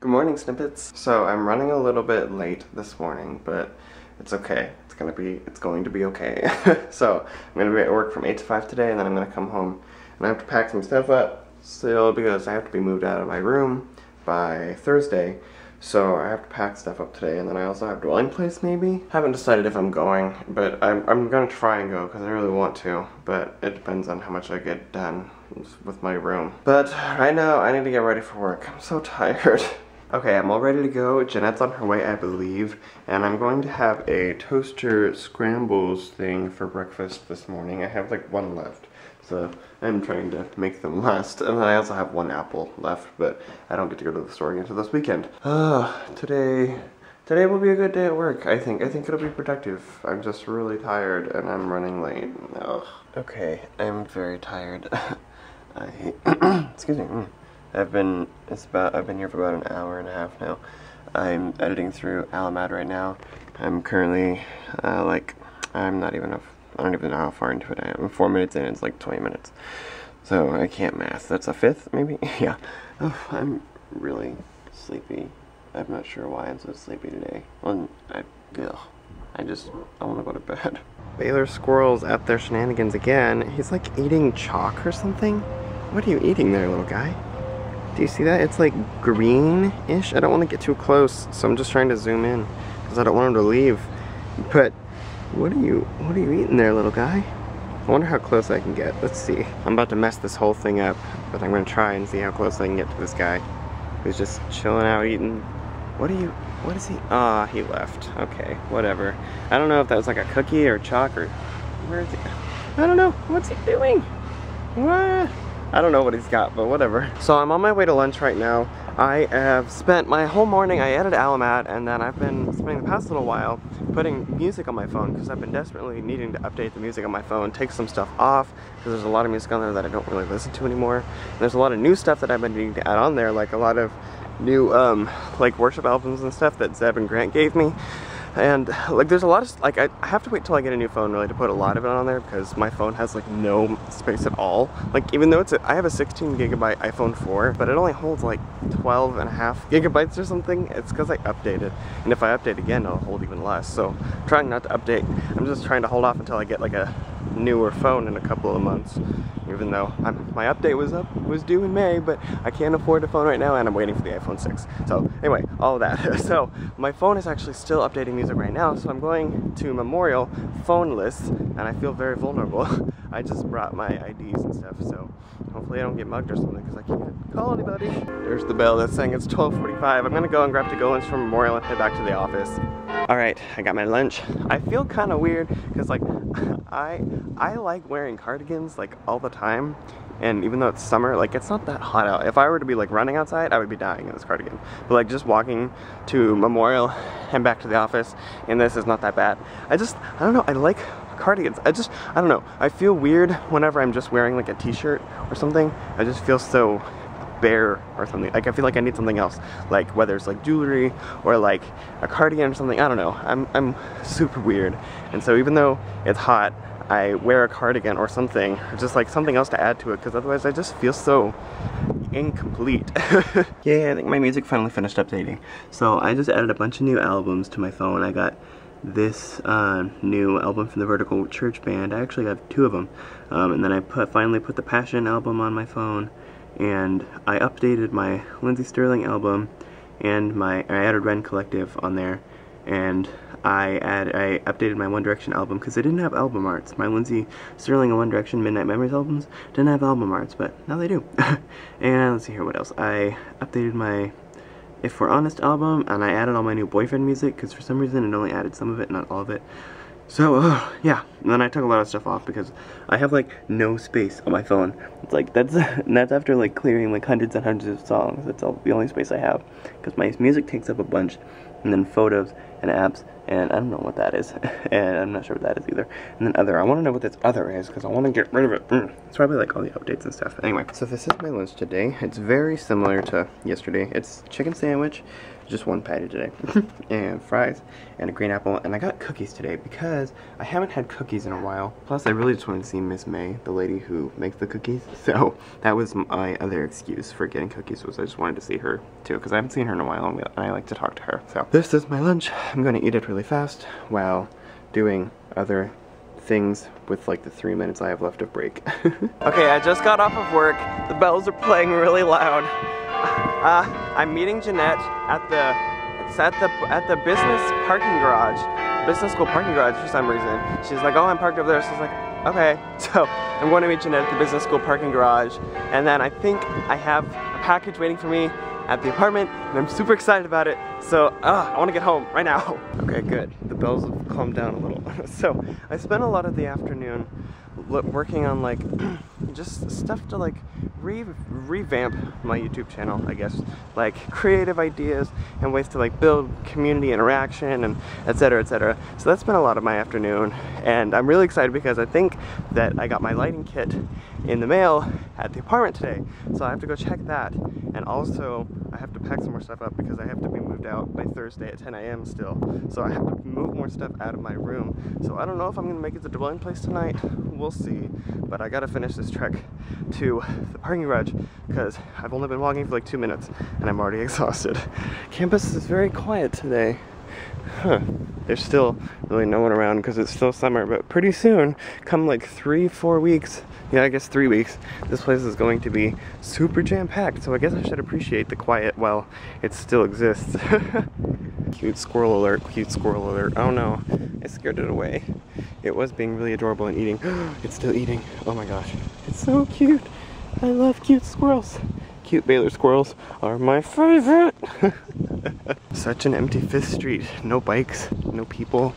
Good morning, Snippets. So I'm running a little bit late this morning, but it's okay. It's going to be okay. So I'm gonna be at work from 8 to 5 today, and then I'm gonna come home and I have to pack some stuff up still because I have to be moved out of my room by Thursday. So I have to pack stuff up today, and then I also have dwelling place maybe. I haven't decided if I'm going, but I'm gonna try and go because I really want to, but it depends on how much I get done with my room. But right now I need to get ready for work. I'm so tired. Okay, I'm all ready to go. Jeanette's on her way, I believe, and I'm going to have a toaster scrambles thing for breakfast this morning. I have like one left, so I'm trying to make them last. And then I also have one apple left, but I don't get to go to the store until this weekend. Today will be a good day at work, I think. I think it'll be productive. I'm just really tired, and I'm running late. Ugh. Okay, I'm very tired. Excuse me. I've been here for about an hour and a half now. I'm editing through Alamad right now. I'm currently, I don't even know how far into it I am. I'm 4 minutes in, it's like 20 minutes. So I can't math. That's a fifth, maybe? Yeah. Oh, I'm really sleepy. I'm not sure why I'm so sleepy today. Well, I want to go to bed. Baylor Squirrel's at their shenanigans again. He's like eating chalk or something. What are you eating there, little guy? Do you see that? It's like green-ish. I don't want to get too close, so I'm just trying to zoom in because I don't want him to leave. But what are you eating there, little guy? I wonder how close I can get. Let's see. I'm about to mess this whole thing up, but I'm going to try and see how close I can get to this guy who's just chilling out eating. What is he? Ah, he left. Okay, whatever. I don't know if that was like a cookie or chalk or where is he? I don't know. What's he doing? What? I don't know what he's got, but whatever. So I'm on my way to lunch right now. I have spent my whole morning, I edited Alamad, and then I've been spending the past little while putting music on my phone because I've been desperately needing to update the music on my phone, take some stuff off, because there's a lot of music on there that I don't really listen to anymore. And there's a lot of new stuff that I've been needing to add on there, like a lot of new like worship albums and stuff that Zeb and Grant gave me. And like there's a lot of like I have to wait till I get a new phone really to put a lot of it on there because my phone has like no space at all. Like even though I have a 16 gigabyte iPhone 4, but it only holds like 12 and a half gigabytes or something. It's because I updated, and if I update again it'll hold even less. So I'm trying not to update. I'm just trying to hold off until I get like a newer phone in a couple of months, even though my update was due in May, but I can't afford a phone right now and I'm waiting for the iPhone 6. So anyway, all of that. So my phone is actually still updating music right now, so I'm going to Memorial phoneless and I feel very vulnerable. I just brought my IDs and stuff, so hopefully I don't get mugged or something because I can't call anybody. There's the bell that's saying it's 12:45. I'm gonna go and grab to-go lunch from Memorial and head back to the office. All right, I got my lunch. I feel kind of weird because like I like wearing cardigans like all the time, and even though it's summer, like it's not that hot out. If I were to be like running outside, I would be dying in this cardigan. But like just walking to Memorial and back to the office, and this is not that bad. I don't know, I like cardigans. I don't know. I feel weird whenever I'm just wearing like a t-shirt or something. I just feel so bear or something. Like I feel like I need something else, like whether it's like jewelry or like a cardigan or something. I don't know, I'm super weird, and so even though it's hot I wear a cardigan or something, or just like something else to add to it, because otherwise I just feel so incomplete. Yeah, I think my music finally finished updating, so I just added a bunch of new albums to my phone. I got this new album from the Vertical Church Band. I actually have two of them, and then I finally put the Passion album on my phone, and I updated my Lindsey Stirling album, and I added Ren Collective on there, and I updated my One Direction album because they didn't have album arts. My Lindsey Stirling and One Direction Midnight Memories albums didn't have album arts, but now they do. And let's see here, what else? I updated my If We're Honest album, and I added all my new boyfriend music because for some reason it only added some of it, not all of it. So, yeah, and then I took a lot of stuff off because I have, like, no space on my phone. It's like, that's after, like, clearing, like, hundreds and hundreds of songs. That's all the only space I have because my music takes up a bunch, and then photos and apps and I don't know what that is, and I'm not sure what that is either. And then other, I want to know what this other is because I want to get rid of it. It's probably like all the updates and stuff. But anyway, so this is my lunch today. It's very similar to yesterday. It's chicken sandwich, just one patty today, and fries, and a green apple, and I got cookies today because I haven't had cookies in a while. Plus, I really just wanted to see Miss May, the lady who makes the cookies. So that was my other excuse for getting cookies, was I just wanted to see her too because I haven't seen her in a while, and I like to talk to her. So this is my lunch. I'm going to eat it really fast while doing other things with like the 3 minutes I have left of break. Okay, I just got off of work. The bells are playing really loud. I'm meeting Jeanette at the business parking garage, business school parking garage for some reason. She's like, oh, I'm parked over there. So I was like, okay. So I'm going to meet Jeanette at the business school parking garage, and then I think I have a package waiting for me at the apartment, and I'm super excited about it. So I want to get home right now. Okay, good. The bells have calmed down a little. So I spent a lot of the afternoon working on like just stuff to like revamp my YouTube channel, I guess, like creative ideas and ways to like build community interaction and etc, etc. So that's been a lot of my afternoon, and I'm really excited because I think that I got my lighting kit in the mail at the apartment today, so I have to go check that. And also I have to pack some more stuff up because I have to be moved out by Thursday at 10 a.m. still, so I have to move more stuff out of my room. So I don't know if I'm gonna make it to the dwelling place tonight. We'll see, but I gotta finish this trek to the parking garage because I've only been walking for like 2 minutes and I'm already exhausted. Campus is very quiet today. Huh. There's still really no one around because it's still summer, but pretty soon, come like 3-4 weeks, yeah, I guess 3 weeks, this place is going to be super jam-packed, so I guess I should appreciate the quiet while it still exists. Cute squirrel alert, cute squirrel alert. Oh no, I scared it away. It was being really adorable and eating. It's still eating. Oh my gosh, it's so cute. I love cute squirrels. Cute Baylor squirrels are my favorite. Such an empty Fifth Street. No bikes, no people.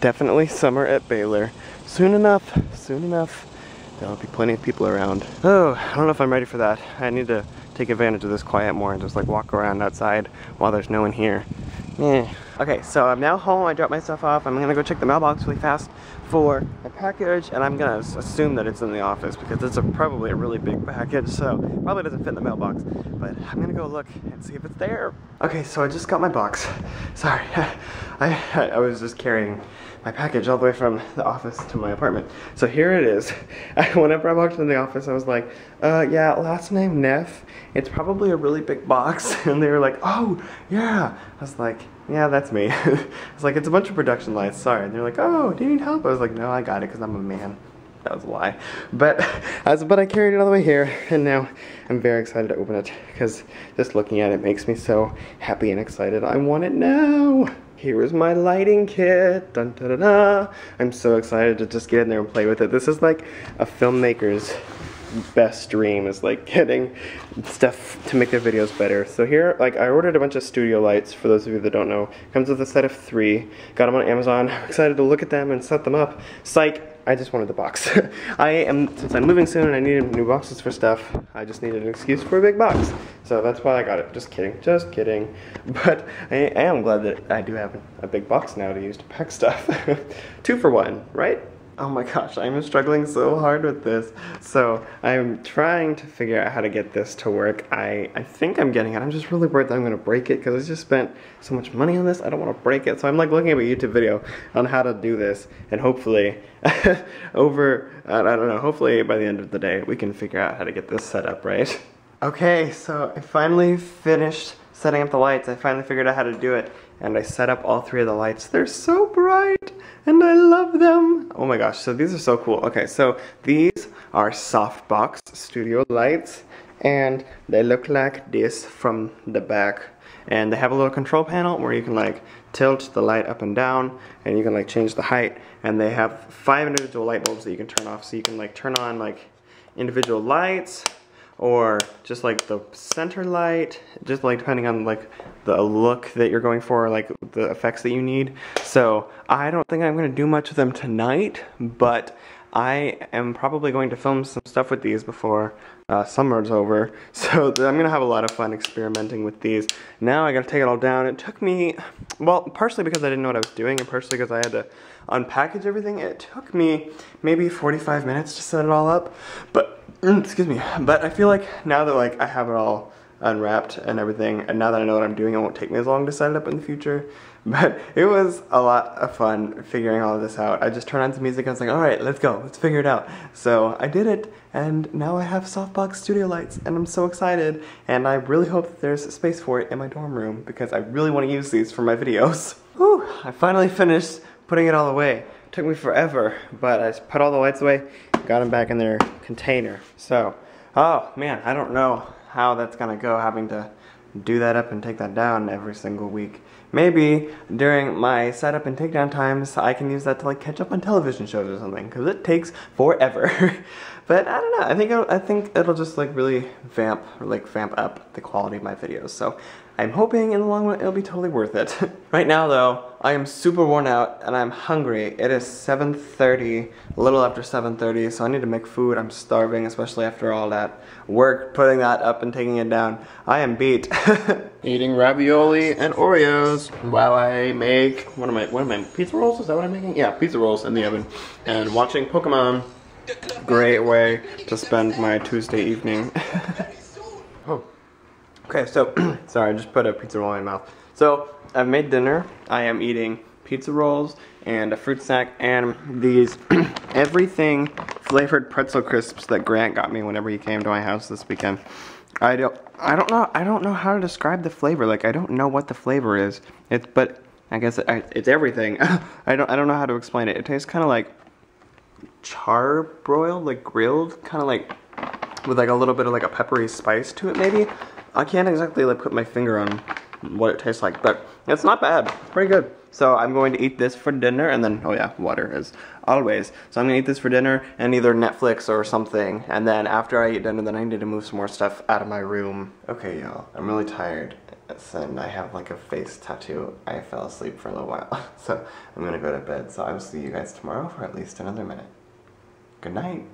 Definitely summer at Baylor. Soon enough, there'll be plenty of people around. Oh, I don't know if I'm ready for that. I need to take advantage of this quiet more and just like walk around outside while there's no one here. Yeah. Okay, so I'm now home. I dropped my stuff off. I'm gonna go check the mailbox really fast for my package, and I'm gonna assume that it's in the office because it's probably a really big package, so probably doesn't fit in the mailbox, but I'm gonna go look and see if it's there. Okay, so I just got my box. Sorry, I was just carrying my package all the way from the office to my apartment. So here it is. Whenever I walked into the office, I was like, yeah, last name Neff. It's probably a really big box. And they were like, oh, yeah. I was like, yeah, that's me. I was like, it's a bunch of production lights, sorry. And they're like, oh, do you need help? I was like, no, I got it because I'm a man. That was a lie. But I carried it all the way here, and now I'm very excited to open it because just looking at it makes me so happy and excited. I want it now. Here is my lighting kit. Dun, da, da, da. I'm so excited to just get in there and play with it. This is like a filmmaker's best dream, is like getting stuff to make their videos better. So here, like, I ordered a bunch of studio lights, for those of you that don't know. Comes with a set of 3. Got them on Amazon. I'm excited to look at them and set them up. Psych. I just wanted the box. Since I'm moving soon and I needed new boxes for stuff, I just needed an excuse for a big box. So that's why I got it. Just kidding, just kidding. But I am glad that I do have a big box now to use to pack stuff. 2 for 1, right? Oh my gosh, I'm struggling so hard with this. So I'm trying to figure out how to get this to work. I think I'm getting it. I'm just really worried that I'm gonna break it because I just spent so much money on this. I don't wanna break it. So I'm like looking at a YouTube video on how to do this, and hopefully I don't know, hopefully by the end of the day we can figure out how to get this set up, right? Okay, so I finally finished setting up the lights. I finally figured out how to do it, and I set up all 3 of the lights. They're so bright, and I love them. Oh my gosh, so these are so cool. Okay, so these are Softbox studio lights, and they look like this from the back. And they have a little control panel where you can like tilt the light up and down, and you can like change the height. And they have 5 individual light bulbs that you can turn off, so you can like turn on like individual lights, or just like the center light, just like depending on like the look that you're going for, like the effects that you need. So I don't think I'm gonna do much of them tonight, but I am probably going to film some stuff with these before summer's over, so I'm gonna have a lot of fun experimenting with these. Now I gotta take it all down. It took me, well, partially because I didn't know what I was doing, and partially because I had to unpackage everything. It took me maybe 45 minutes to set it all up, but, excuse me, but I feel like now that like I have it all unwrapped and everything, and now that I know what I'm doing, it won't take me as long to set it up in the future. But it was a lot of fun figuring all of this out. I just turned on some music, I was like, alright, let's go, let's figure it out. So I did it, and now I have Softbox studio lights, and I'm so excited, and I really hope that there's space for it in my dorm room, because I really want to use these for my videos. Whew, I finally finished putting it all away. It took me forever, but I put all the lights away, got them back in their container. So, oh man, I don't know how that's gonna go, having to do that up and take that down every single week. Maybe during my setup and takedown times, I can use that to like catch up on television shows or something, because it takes forever. But I don't know. I think it'll just like really vamp up the quality of my videos. So I'm hoping in the long run it'll be totally worth it. Right now though, I am super worn out and I'm hungry. It is 7:30, a little after 7:30, so I need to make food. I'm starving, especially after all that work, putting that up and taking it down. I am beat. Eating ravioli and Oreos while I make one of my pizza rolls. Is that what I'm making? Yeah, pizza rolls in the oven and watching Pokemon. Great way to spend my Tuesday evening. Oh. Okay, so, sorry, I just put a pizza roll in my mouth. So, I've made dinner. I am eating pizza rolls and a fruit snack and these everything flavored pretzel crisps that Grant got me whenever he came to my house this weekend. I don't know how to describe the flavor. Like, I don't know what the flavor is. But I guess it's everything. I don't know how to explain it. It tastes kind of like charbroiled, like grilled, kind of like with like a little bit of like a peppery spice to it maybe. I can't exactly like put my finger on what it tastes like, but it's not bad. It's pretty good. So I'm going to eat this for dinner, and then, oh yeah, water as always. So I'm gonna eat this for dinner and either Netflix or something, and then after I eat dinner, then I need to move some more stuff out of my room. Okay y'all, I'm really tired, and I have like a face tattoo. I fell asleep for a little while, so I'm gonna go to bed. So I will see you guys tomorrow for at least another minute. Good night.